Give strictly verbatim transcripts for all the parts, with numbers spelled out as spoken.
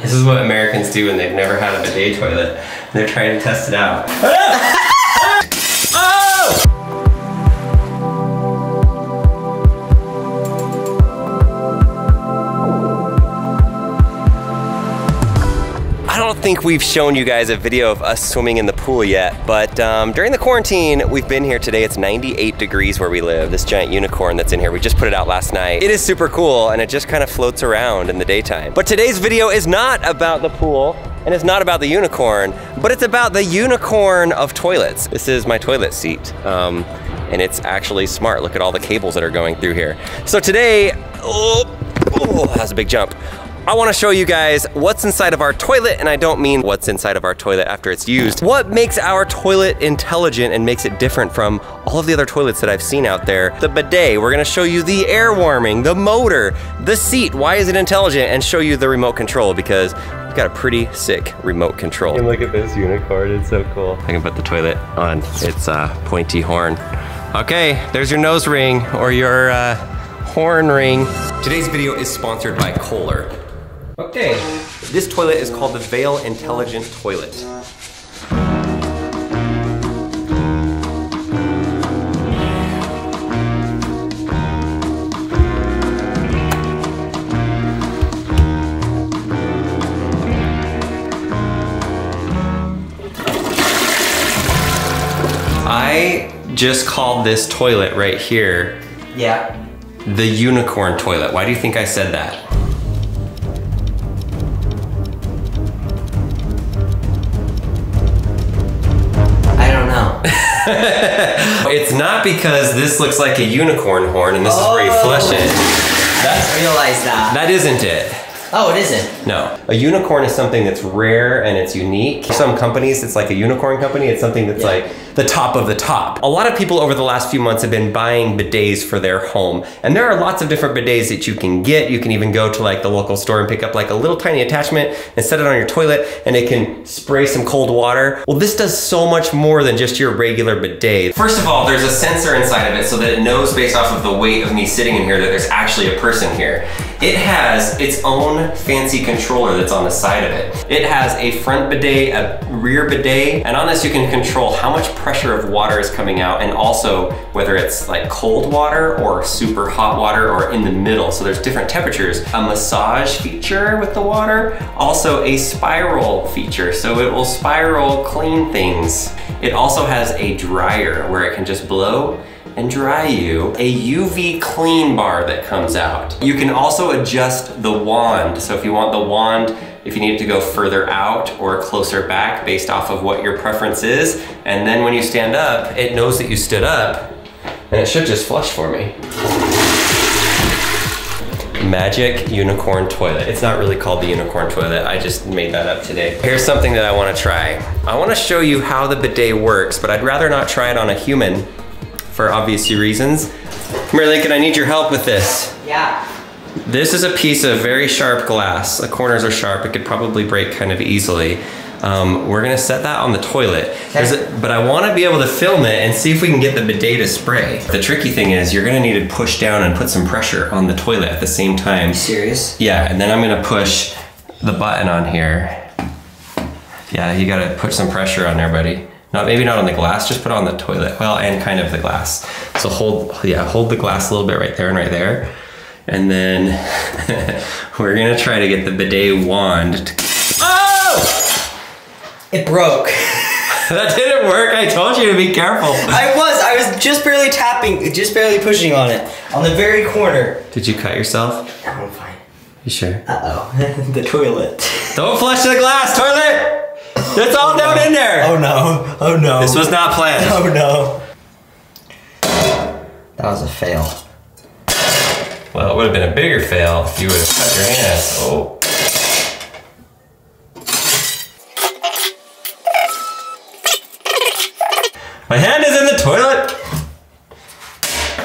This is what Americans do when they've never had a bidet toilet. And they're trying to test it out. I don't think we've shown you guys a video of us swimming in the pool yet, but um, during the quarantine, we've been here today. It's ninety-eight degrees where we live. This giant unicorn that's in here, we just put it out last night. It is super cool, and it just kind of floats around in the daytime. But today's video is not about the pool, and it's not about the unicorn, but it's about the unicorn of toilets. This is my toilet seat, um, and it's actually smart. Look at all the cables that are going through here. So today, oh, oh that was a big jump. I wanna show you guys what's inside of our toilet, and I don't mean what's inside of our toilet after it's used. What makes our toilet intelligent and makes it different from all of the other toilets that I've seen out there? The bidet, we're gonna show you the air warming, the motor, the seat, why is it intelligent, and show you the remote control because we've got a pretty sick remote control. And look at this unicorn, it's so cool. I can put the toilet on its uh, pointy horn. Okay, there's your nose ring or your uh, horn ring. Today's video is sponsored by Kohler. Okay, this toilet is called the Veil Intelligent Toilet. I just called this toilet right here. Yeah. The unicorn toilet. Why do you think I said that? It's not because this looks like a unicorn horn and this oh, is where you flush it. That's, I realized that. That isn't it. Oh, it isn't? No. A unicorn is something that's rare and it's unique. For some companies, it's like a unicorn company. It's something that's yeah. like the top of the top. A lot of people over the last few months have been buying bidets for their home. And there are lots of different bidets that you can get. You can even go to like the local store and pick up like a little tiny attachment and set it on your toilet and it can spray some cold water. Well, this does so much more than just your regular bidet. First of all, there's a sensor inside of it so that it knows based off of the weight of me sitting in here that there's actually a person here. It has its own fancy controller that's on the side of it. It has a front bidet, a rear bidet, and on this you can control how much pressure of water is coming out and also whether it's like cold water or super hot water or in the middle. So there's different temperatures. A massage feature with the water, also a spiral feature. So it will spiral clean things. It also has a dryer where it can just blow and dry you, a U V clean bar that comes out. You can also adjust the wand. So if you want the wand, if you need it to go further out or closer back based off of what your preference is. And then when you stand up, it knows that you stood up and it should just flush for me. Magic unicorn toilet. It's not really called the unicorn toilet. I just made that up today. Here's something that I wanna try. I wanna show you how the bidet works, but I'd rather not try it on a human for obvious reasons. Mary Lincoln, I need your help with this. Yeah. This is a piece of very sharp glass. The corners are sharp. It could probably break kind of easily. Um, we're gonna set that on the toilet. Okay. A, but I wanna be able to film it and see if we can get the bidet to spray. The tricky thing is you're gonna need to push down and put some pressure on the toilet at the same time. Are you serious? Yeah, and then I'm gonna push the button on here. Yeah, you gotta put some pressure on there, buddy. Not, maybe not on the glass, just put it on the toilet. Well, and kind of the glass. So hold, yeah, hold the glass a little bit right there and right there. And then we're gonna try to get the bidet wand. To... Oh! It broke. That didn't work, I told you to be careful. I was, I was just barely tapping, just barely pushing on it, on the very corner. Did you cut yourself? No, I'm fine. You sure? Uh-oh, the toilet. Don't flush the glass, toilet! That's all oh, down no. in there! Oh no, oh no. This was not planned. Oh no. That was a fail. Well, it would have been a bigger fail if you would have cut your hand. Oh. My hand is in the toilet!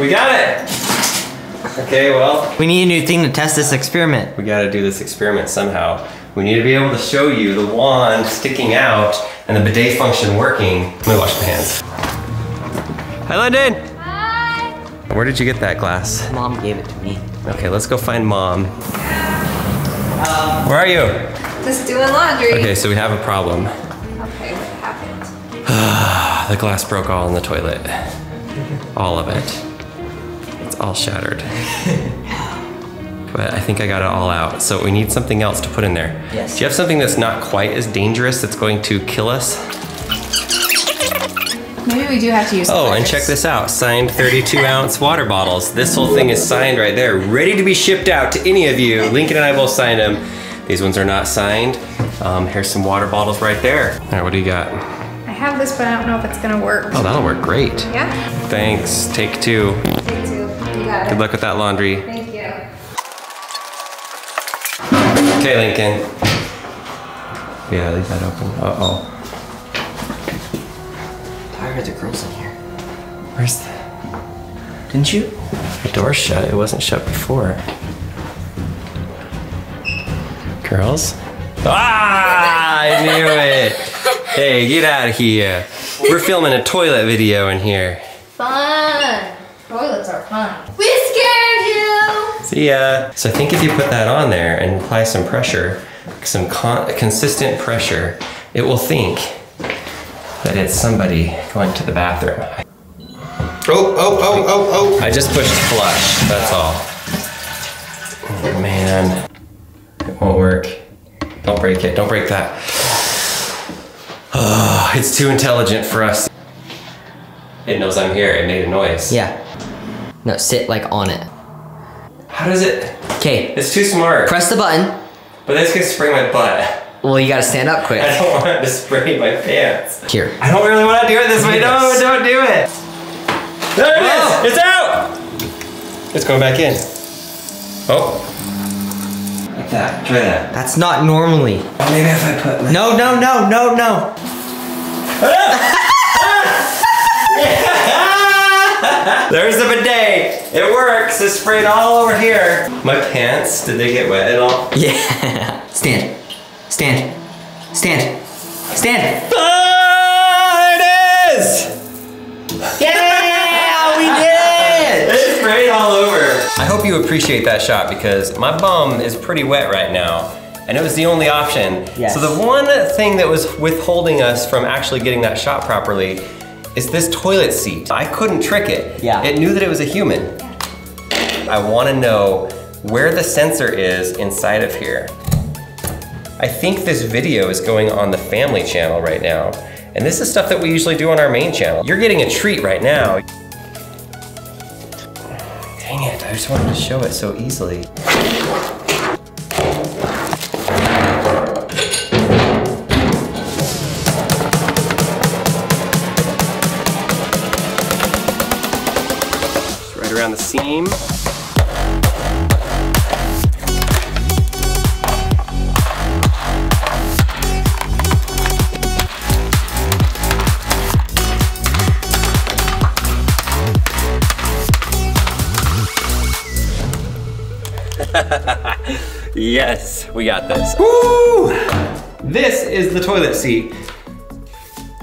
We got it! Okay, well. We need a new thing to test this experiment. We gotta do this experiment somehow. We need to be able to show you the wand sticking out and the bidet function working. Let me wash my hands. Hi, London. Hi. Where did you get that glass? Mom gave it to me. Okay, let's go find Mom. Um, Where are you? Just doing laundry. Okay, so we have a problem. Okay, what happened? The glass broke all in the toilet. All of it. It's all shattered. But I think I got it all out. So we need something else to put in there. Yes. Do you have something that's not quite as dangerous that's going to kill us? Maybe we do have to use the Oh, letters. And check this out. Signed thirty-two ounce water bottles. This whole thing is signed right there, ready to be shipped out to any of you. Lincoln and I both signed them. These ones are not signed. Um, here's some water bottles right there. All right, what do you got? I have this, but I don't know if it's gonna work. Oh, that'll work great. Yeah. Thanks, take two. Take two, you got it. Good luck with that laundry. Thank you. Okay, Lincoln. Yeah, leave that open. Uh-oh. Where are the girls in here? Where's the... Didn't you? The door's shut. It wasn't shut before. Girls? Ah! I knew it! Hey, get out of here. We're filming a toilet video in here. Fun! Toilets are fun. We scared you! See ya. So I think if you put that on there and apply some pressure, some con consistent pressure, it will think that it's somebody going to the bathroom. Oh, oh, oh, oh, oh. I just pushed flush, that's all. Oh man, it won't work. Don't break it, don't break that. Oh, it's too intelligent for us. It knows I'm here, it made a noise. Yeah. No, sit like on it. How does it? Okay. It's too smart. Press the button. But this could spring my butt. Well, you gotta stand up quick. I don't want to spray my pants. Here. I don't really want to do it this way. No, don't do it. There it Whoa. is. It's out. It's going back in. Oh. Like that. Try that. That's not normally. Maybe if I put my... No, no, no, no, no. There's the bidet. It works. It's sprayed all over here. My pants, did they get wet at all? Yeah. Stand. Stand. Stand. Stand. Ah, it is! Yeah, we did it! It's sprayed all over. I hope you appreciate that shot because my bum is pretty wet right now and it was the only option. Yes. So the one thing that was withholding us from actually getting that shot properly is this toilet seat. I couldn't trick it. Yeah. It knew that it was a human. I wanna know where the sensor is inside of here. I think this video is going on the family channel right now. And this is stuff that we usually do on our main channel. You're getting a treat right now. Dang it, I just wanted to show it so easily. Just right around the seam. Yes, we got this. Woo! This is the toilet seat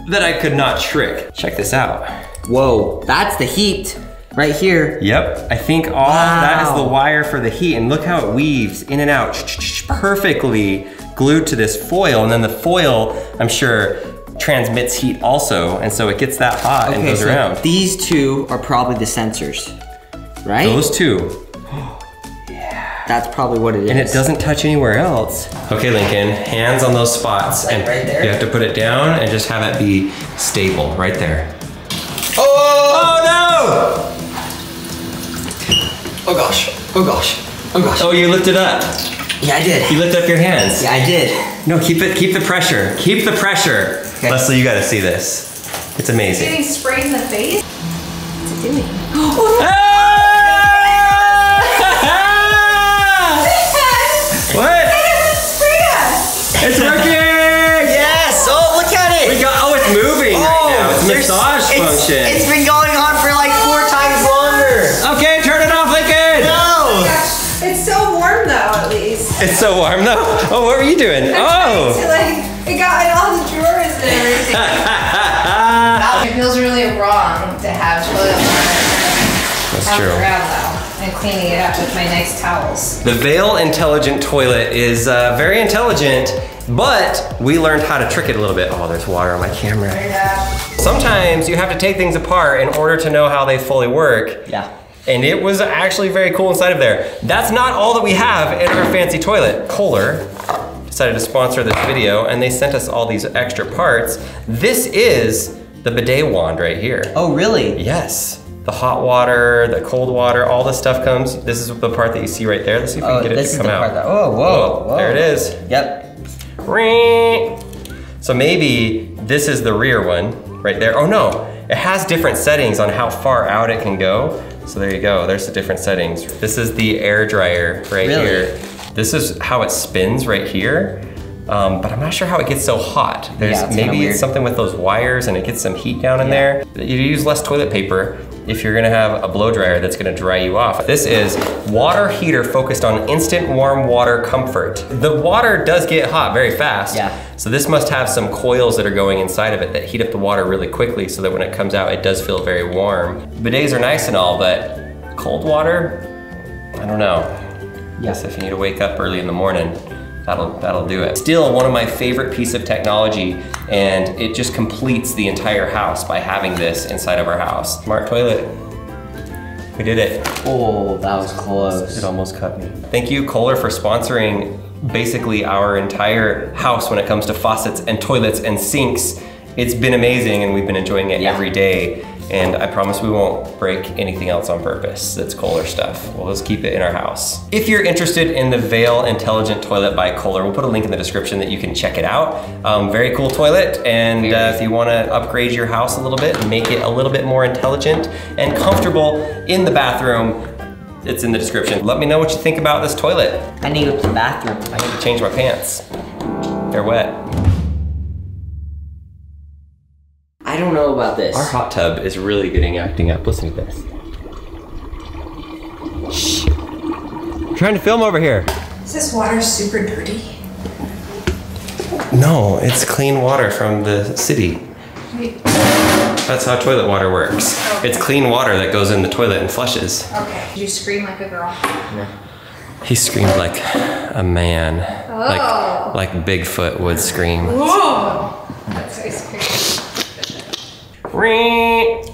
that I could not trick. Check this out. Whoa, that's the heat right here. Yep, I think all wow. of that is the wire for the heat and look how it weaves in and out perfectly glued to this foil and then the foil, I'm sure, transmits heat also and so it gets that hot okay, and goes so around. These two are probably the sensors, right? Those two. That's probably what it is. And it doesn't touch anywhere else. Okay, Lincoln, hands on those spots. Like and right there? You have to put it down and just have it be stable right there. Oh, oh no! Oh gosh, oh gosh, oh gosh. Oh, you lifted up. Yeah, I did. You lift up your hands. Yeah, I did. No, keep it, keep the pressure. Keep the pressure. Okay. Leslie, you gotta see this. It's amazing. It's getting sprayed in the face? What's it doing? Oh, no. Ah! What? It's working! Yes! Oh, look at it! We got, oh, it's moving oh, right now. It's massage function. It's, it's been going on for like four times longer. Okay, turn it off, Lincoln! No! Oh it's so warm though, at least. It's so warm though? Oh, what were you doing? I'm oh! To, like, it got in all the drawers and everything. It feels really wrong to have toilet water. That's true. Around, though, and cleaning it up with my nice towels. The Veil Intelligent Toilet is uh, very intelligent, but we learned how to trick it a little bit. Oh, there's water on my camera. Yeah. Sometimes you have to take things apart in order to know how they fully work. Yeah. And it was actually very cool inside of there. That's not all that we have in our fancy toilet. Kohler decided to sponsor this video and they sent us all these extra parts. This is the bidet wand right here. Oh, really? Yes. The hot water, the cold water, all this stuff comes. This is the part that you see right there. Let's see if oh, we can get it to come out. That, oh, whoa, whoa, whoa. There it is. Yep. So maybe this is the rear one right there. Oh no, it has different settings on how far out it can go. So there you go, there's the different settings. This is the air dryer right really? here. This is how it spins right here. Um, but I'm not sure how it gets so hot. There's yeah, it's maybe it's something with those wires and it gets some heat down in yeah. there. You use less toilet paper if you're gonna have a blow dryer that's gonna dry you off. This is water heater focused on instant warm water comfort. The water does get hot very fast. Yeah. So this must have some coils that are going inside of it that heat up the water really quickly so that when it comes out, it does feel very warm. Bidets are nice and all, but cold water, I don't know. Yeah. I guess if you need to wake up early in the morning, That'll, that'll do it. Still one of my favorite piece of technology, and it just completes the entire house by having this inside of our house. Smart toilet. We did it. Oh, that was close. It almost cut me. Thank you, Kohler, for sponsoring basically our entire house when it comes to faucets and toilets and sinks. It's been amazing and we've been enjoying it yeah. every day. And I promise we won't break anything else on purpose that's Kohler stuff. We'll just keep it in our house. If you're interested in the Veil Intelligent Toilet by Kohler, we'll put a link in the description that you can check it out. Um, very cool toilet, and uh, if you wanna upgrade your house a little bit and make it a little bit more intelligent and comfortable in the bathroom, it's in the description. Let me know what you think about this toilet. I need to go to the bathroom. I need to change my pants. They're wet. I don't know about this. Our hot tub is really getting acting up. Listen to this. Shh. I'm trying to film over here. Is this water super dirty? No, it's clean water from the city. Wait. That's how toilet water works. Okay. It's clean water that goes in the toilet and flushes. Okay. Did you scream like a girl? No. He screamed like a man. Oh. Like, like Bigfoot would scream. Whoa. That's ice cream. Ring.